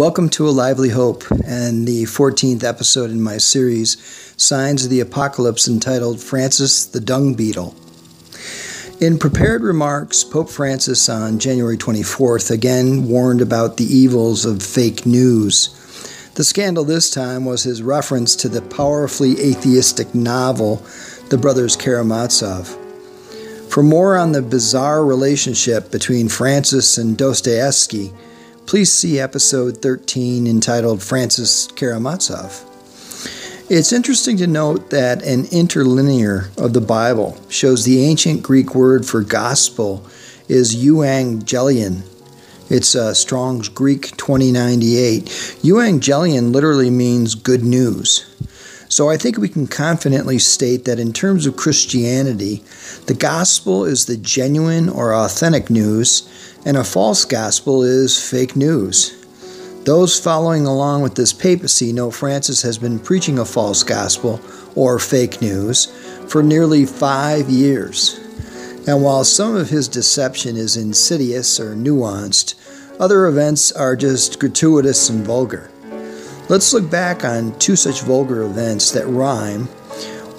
Welcome to A Lively Hope and the 14th episode in my series, Signs of the Apocalypse, entitled Francis the Dung Beetle. In prepared remarks, Pope Francis on January 24th again warned about the evils of fake news. The scandal this time was his reference to the powerfully atheistic novel, The Brothers Karamazov. For more on the bizarre relationship between Francis and Dostoevsky, please see episode 13 entitled Francis Karamazov. It's interesting to note that an interlinear of the Bible shows the ancient Greek word for gospel is euangelion. It's Strong's Greek 2098. Euangelion literally means good news. So I think we can confidently state that in terms of Christianity, the gospel is the genuine or authentic news, and a false gospel is fake news. Those following along with this papacy know Francis has been preaching a false gospel, or fake news, for nearly 5 years. And while some of his deception is insidious or nuanced, other events are just gratuitous and vulgar. Let's look back on two such vulgar events that rhyme,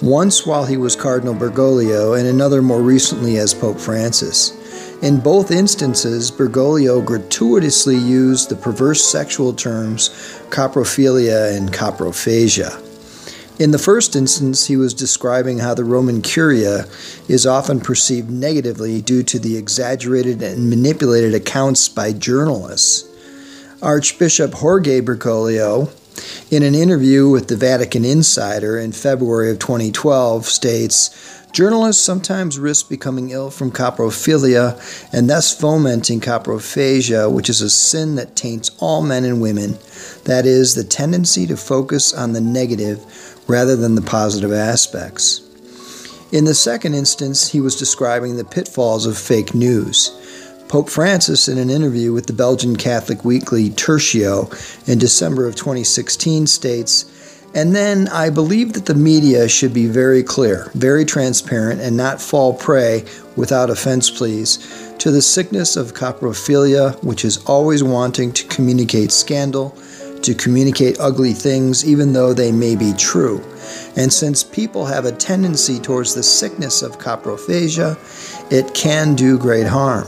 once while he was Cardinal Bergoglio and another more recently as Pope Francis. In both instances, Bergoglio gratuitously used the perverse sexual terms coprophilia and coprophagia. In the first instance, he was describing how the Roman Curia is often perceived negatively due to the exaggerated and manipulated accounts by journalists. Archbishop Jorge Bergoglio, in an interview with the Vatican Insider in February of 2012, states, "Journalists sometimes risk becoming ill from coprophilia and thus fomenting coprophagia, which is a sin that taints all men and women, that is, the tendency to focus on the negative rather than the positive aspects." In the second instance, he was describing the pitfalls of fake news. Pope Francis, in an interview with the Belgian Catholic weekly Tertio in December of 2016, states, "And then I believe that the media should be very clear, very transparent, and not fall prey, without offense please, to the sickness of coprophilia, which is always wanting to communicate scandal, to communicate ugly things, even though they may be true. And since people have a tendency towards the sickness of coprophagia, it can do great harm."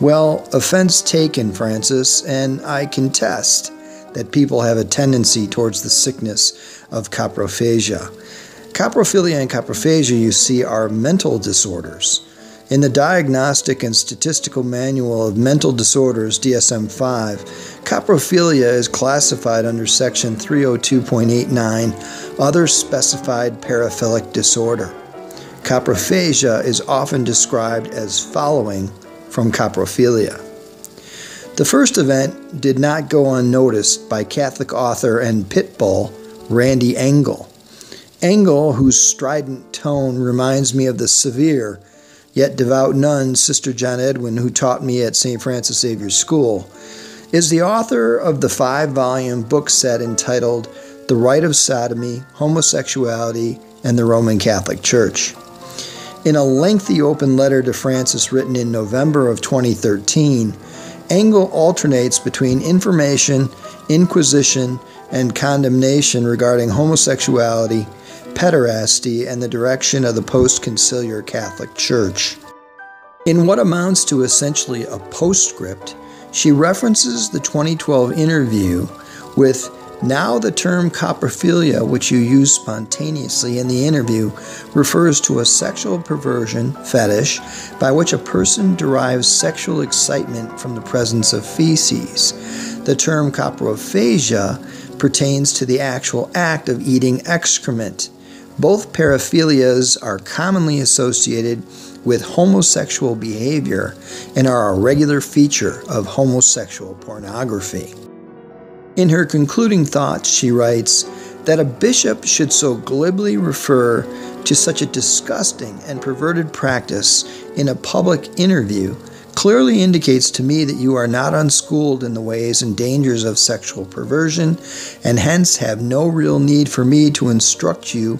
Well, offense taken, Francis, and I contest that people have a tendency towards the sickness of coprophagia. Coprophilia and coprophagia, you see, are mental disorders. In the Diagnostic and Statistical Manual of Mental Disorders, DSM-5, coprophilia is classified under Section 302.89, Other Specified Paraphilic Disorder. Coprophagia is often described as following from coprophilia. The first event did not go unnoticed by Catholic author and pit bull Randy Engel. Engel, whose strident tone reminds me of the severe yet devout nun Sister John Edwin, who taught me at St. Francis Xavier School, is the author of the 5-volume book set entitled The Rite of Sodomy, Homosexuality, and the Roman Catholic Church. In a lengthy open letter to Francis written in November of 2013, Engel alternates between information, inquisition, and condemnation regarding homosexuality, pederasty, and the direction of the post-conciliar Catholic Church. In what amounts to essentially a postscript, she references the 2012 interview with, "Now the term coprophilia, which you use spontaneously in the interview, refers to a sexual perversion, fetish, by which a person derives sexual excitement from the presence of feces. The term coprophagia pertains to the actual act of eating excrement. Both paraphilias are commonly associated with homosexual behavior and are a regular feature of homosexual pornography." In her concluding thoughts, she writes that a bishop should so glibly refer to such a disgusting and perverted practice in a public interview clearly indicates to me that you are not unschooled in the ways and dangers of sexual perversion, and hence have no real need for me to instruct you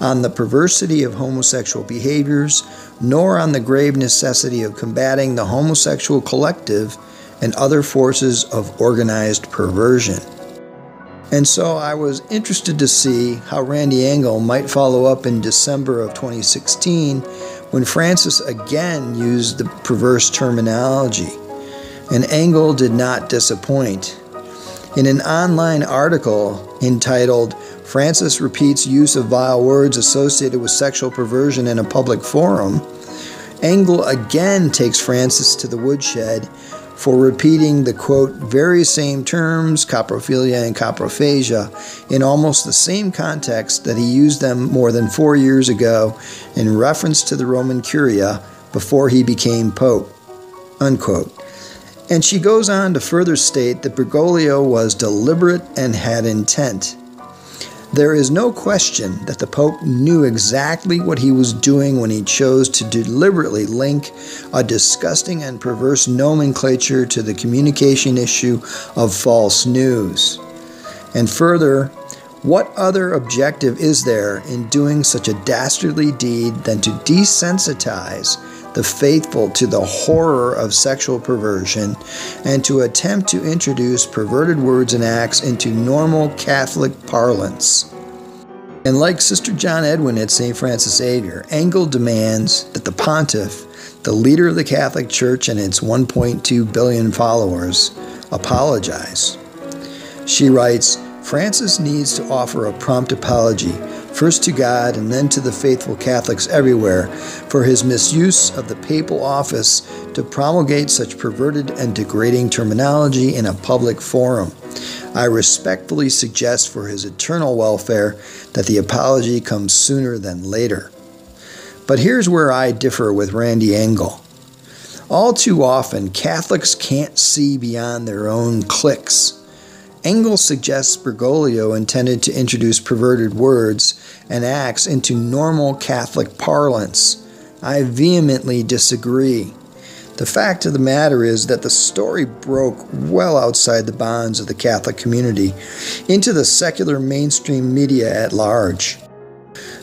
on the perversity of homosexual behaviors, nor on the grave necessity of combating the homosexual collective and other forces of organized perversion. And so I was interested to see how Randy Engel might follow up in December of 2016 when Francis again used the perverse terminology. And Engel did not disappoint. In an online article entitled, "Francis Repeats Use of Vile Words Associated with Sexual Perversion in a Public Forum," Engel again takes Francis to the woodshed for repeating the, quote, very same terms, coprophilia and coprophagia, in almost the same context that he used them more than 4 years ago in reference to the Roman Curia before he became Pope, unquote. And she goes on to further state that Bergoglio was deliberate and had intent. There is no question that the Pope knew exactly what he was doing when he chose to deliberately link a disgusting and perverse nomenclature to the communication issue of false news. And further, what other objective is there in doing such a dastardly deed than to desensitize the faithful to the horror of sexual perversion and to attempt to introduce perverted words and acts into normal Catholic parlance? And like Sister John Edwin at St. Francis Xavier, Engel demands that the pontiff, the leader of the Catholic Church and its 1.2 billion followers, apologize. She writes, "Francis needs to offer a prompt apology, first to God and then to the faithful Catholics everywhere, for his misuse of the papal office to promulgate such perverted and degrading terminology in a public forum. I respectfully suggest for his eternal welfare that the apology comes sooner than later." But here's where I differ with Randy Engel. All too often, Catholics can't see beyond their own cliques. Engel suggests Bergoglio intended to introduce perverted words and acts into normal Catholic parlance. I vehemently disagree. The fact of the matter is that the story broke well outside the bounds of the Catholic community into the secular mainstream media at large.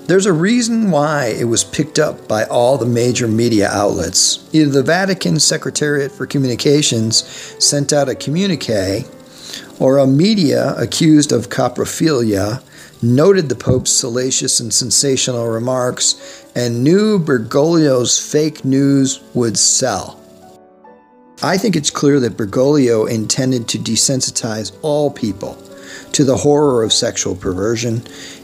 There's a reason why it was picked up by all the major media outlets. Either the Vatican Secretariat for Communications sent out a communique, or a media accused of coprophilia noted the Pope's salacious and sensational remarks and knew Bergoglio's fake news would sell. I think it's clear that Bergoglio intended to desensitize all people to the horror of sexual perversion,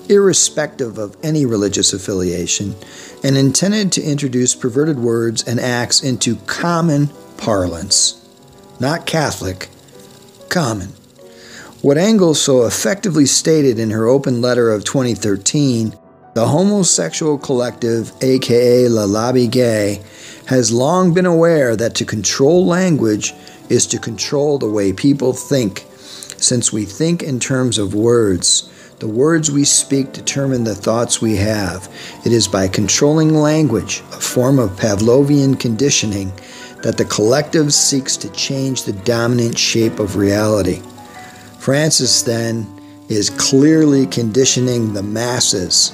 irrespective of any religious affiliation, and intended to introduce perverted words and acts into common parlance, not Catholic, common. What Engel so effectively stated in her open letter of 2013, the homosexual collective, aka La Lobby Gay, has long been aware that to control language is to control the way people think, since we think in terms of words. The words we speak determine the thoughts we have. It is by controlling language, a form of Pavlovian conditioning, that the collective seeks to change the dominant shape of reality. Francis, then, is clearly conditioning the masses.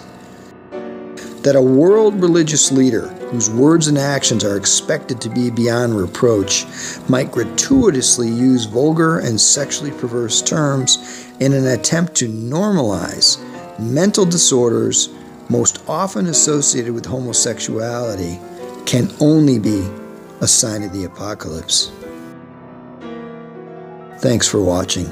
That a world religious leader, whose words and actions are expected to be beyond reproach, might gratuitously use vulgar and sexually perverse terms in an attempt to normalize mental disorders most often associated with homosexuality can only be a sign of the apocalypse. Thanks for watching.